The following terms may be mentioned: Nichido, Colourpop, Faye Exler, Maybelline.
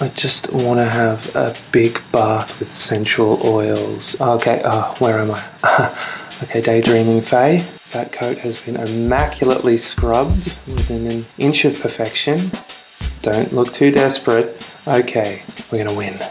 I just want to have a big bath with sensual oils. Okay, where am I? Okay, daydreaming Faye. That coat has been immaculately scrubbed within an inch of perfection. Don't look too desperate. Okay, we're gonna win.